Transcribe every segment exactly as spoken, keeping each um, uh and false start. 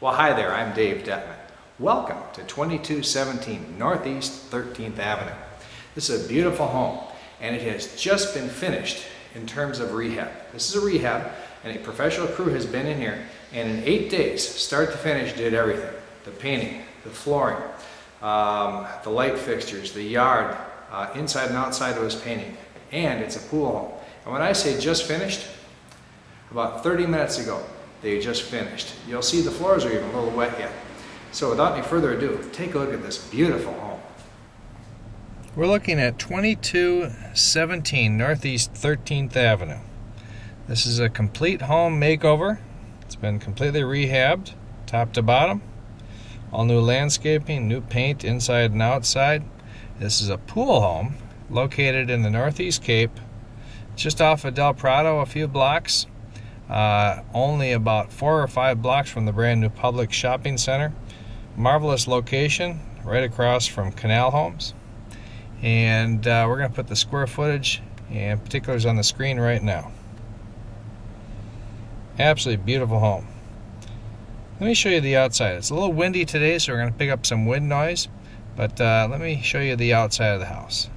Well, hi there, I'm Dave Dettmann. Welcome to twenty-two seventeen Northeast thirteenth Avenue. This is a beautiful home, and it has just been finished in terms of rehab. This is a rehab, and a professional crew has been in here, and in eight days, start to finish, did everything. The painting, the flooring, um, the light fixtures, the yard, uh, inside and outside was painting, and it's a pool home. And when I say just finished, about thirty minutes ago, they just finished. You'll see the floors are even a little wet yet. So without any further ado, take a look at this beautiful home. We're looking at twenty-two seventeen Northeast thirteenth Avenue. This is a complete home makeover. It's been completely rehabbed, top to bottom. All new landscaping, new paint inside and outside. This is a pool home located in the Northeast Cape, just off of Del Prado, a few blocks. Uh, only about four or five blocks from the brand new public shopping center. Marvelous location, right across from Canal Homes. And uh, we're going to put the square footage and particulars on the screen right now. Absolutely beautiful home. Let me show you the outside. It's a little windy today, so we're going to pick up some wind noise, but uh, let me show you the outside of the house.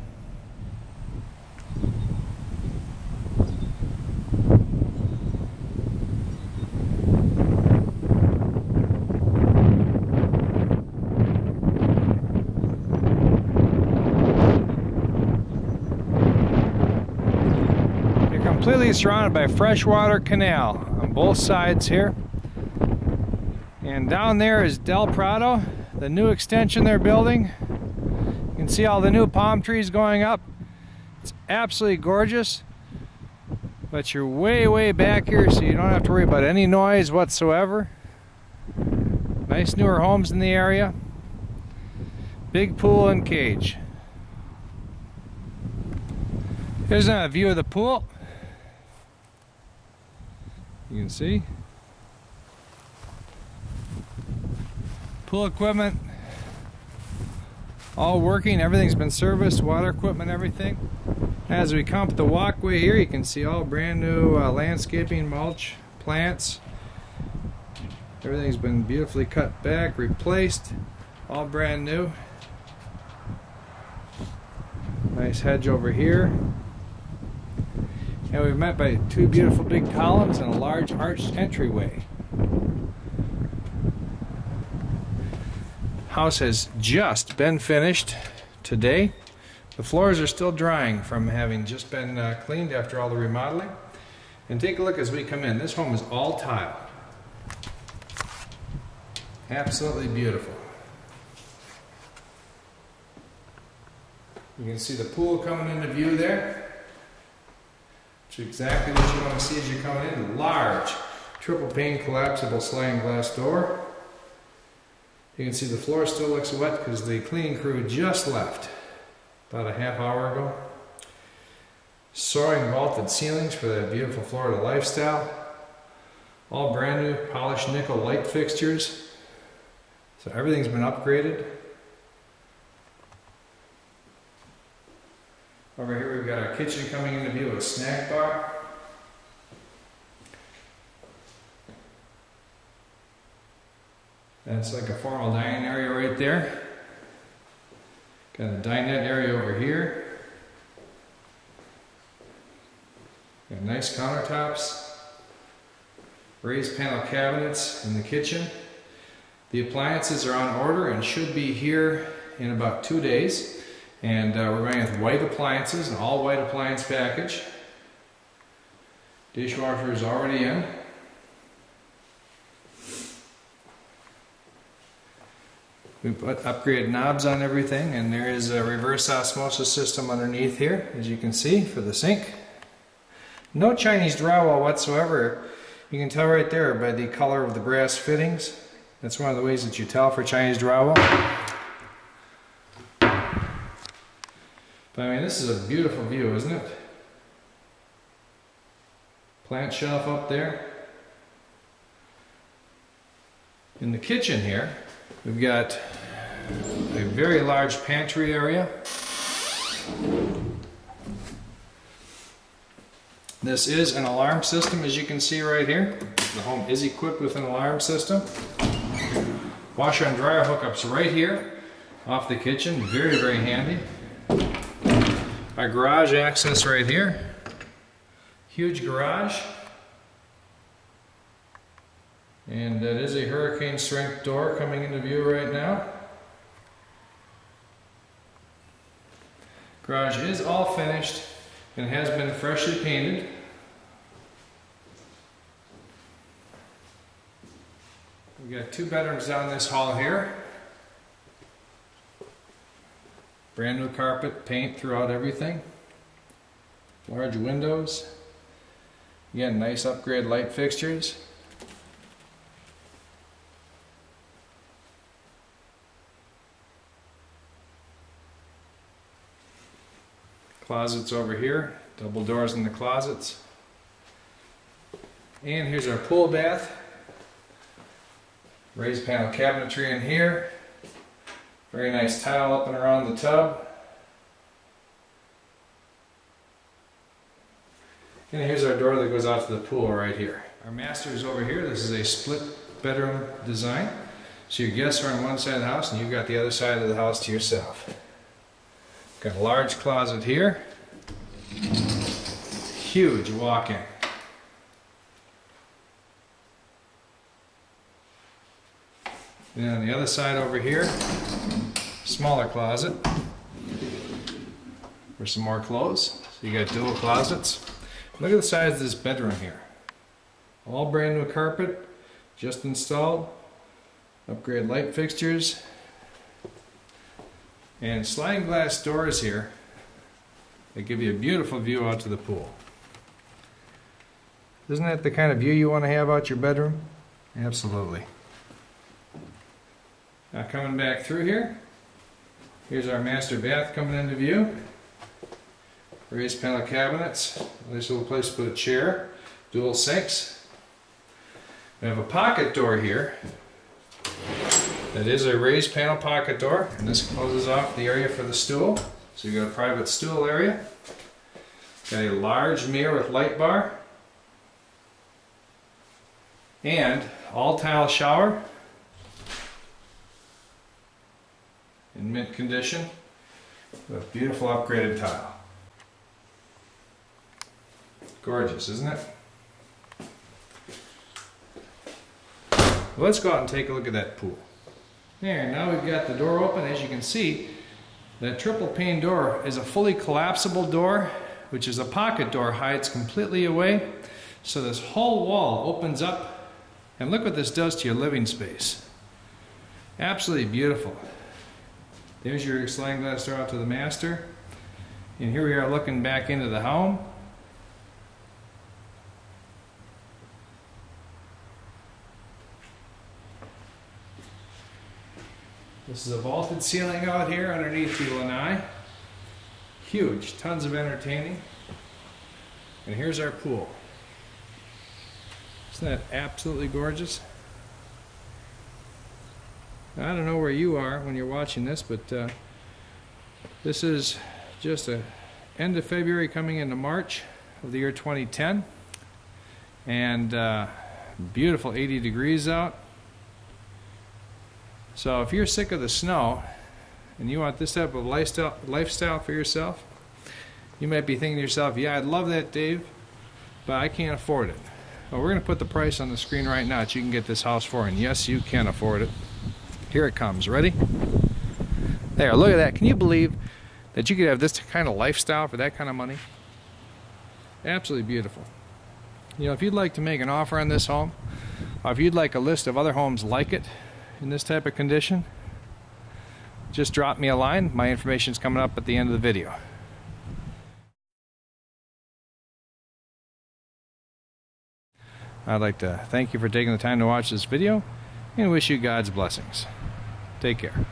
Completely surrounded by freshwater canal on both sides here, and down there is Del Prado, the new extension they're building. You can see all the new palm trees going up. It's absolutely gorgeous, but you're way way back here, so you don't have to worry about any noise whatsoever. Nice newer homes in the area, big pool and cage. Here's a view of the pool. You can see pool equipment all working, everything's been serviced, water equipment, everything. As we come up the walkway here, you can see all brand new uh, landscaping, mulch, plants. Everything's been beautifully cut back, replaced, all brand new. Nice hedge over here. And we're met by two beautiful big columns and a large arched entryway. House has just been finished today. The floors are still drying from having just been uh, cleaned after all the remodeling. And take a look as we come in. This home is all tile. Absolutely beautiful. You can see the pool coming into view there. Exactly what you want to see as you're coming in. Large triple pane collapsible sliding glass door. You can see the floor still looks wet because the cleaning crew just left about a half hour ago. Soaring vaulted ceilings for that beautiful Florida lifestyle. All brand new polished nickel light fixtures. So everything's been upgraded. Over here we've got our kitchen coming into view with a snack bar. That's like a formal dining area right there. Got a dinette area over here. Got nice countertops. Raised panel cabinets in the kitchen. The appliances are on order and should be here in about two days. And uh, we're going with white appliances, an all white appliance package. Dishwasher is already in. We put upgraded knobs on everything, and there is a reverse osmosis system underneath here, as you can see, for the sink. No Chinese drywall whatsoever. You can tell right there by the color of the brass fittings. That's one of the ways that you tell for Chinese drywall. I mean, this is a beautiful view, isn't it? Plant shelf up there. In the kitchen here, we've got a very large pantry area. This is an alarm system, as you can see right here. The home is equipped with an alarm system. Washer and dryer hookups right here off the kitchen, very, very handy. Our garage access right here, huge garage. And that is a hurricane strength door coming into view right now. Garage is all finished and has been freshly painted. We've got two bedrooms down this hall here. Brand new carpet, paint throughout everything. Large windows. Again, nice upgrade light fixtures. Closets over here, double doors in the closets. And here's our pool bath. Raised panel cabinetry in here. Very nice tile up and around the tub. And here's our door that goes out to the pool right here. Our master is over here. This is a split bedroom design. So your guests are on one side of the house and you've got the other side of the house to yourself. Got a large closet here, huge walk-in. Then on the other side over here, smaller closet for some more clothes. So you got dual closets. Look at the size of this bedroom here. All brand new carpet, just installed, upgrade light fixtures. And sliding glass doors here that give you a beautiful view out to the pool. Isn't that the kind of view you want to have out your bedroom? Absolutely. Now coming back through here, here's our master bath coming into view. Raised panel cabinets, nice little place to put a chair, dual sinks. We have a pocket door here. That is a raised panel pocket door, and this closes off the area for the stool. So you've got a private stool area. Got a large mirror with light bar. And all tile shower. In mint condition. With a beautiful upgraded tile. Gorgeous, isn't it? Well, let's go out and take a look at that pool. There, now we've got the door open. As you can see, the triple pane door is a fully collapsible door, which is a pocket door, hides completely away. So this whole wall opens up, and look what this does to your living space. Absolutely beautiful. There's your sliding glass door out to the master. And here we are looking back into the home. This is a vaulted ceiling out here underneath the lanai. Huge, tons of entertaining. And here's our pool. Isn't that absolutely gorgeous? Now, I don't know where you are when you're watching this, but uh, this is just a end of February coming into March of the year twenty ten. And uh, beautiful eighty degrees out. So if you're sick of the snow and you want this type of lifestyle, lifestyle for yourself, you might be thinking to yourself, yeah, I'd love that, Dave, but I can't afford it. Well, we're going to put the price on the screen right now that you can get this house for, and yes, you can afford it. Here it comes. Ready? There, look at that. Can you believe that you could have this kind of lifestyle for that kind of money? Absolutely beautiful. You know, if you'd like to make an offer on this home, or if you'd like a list of other homes like it, in this type of condition, just drop me a line. My information is coming up at the end of the video. I'd like to thank you for taking the time to watch this video and wish you God's blessings. Take care.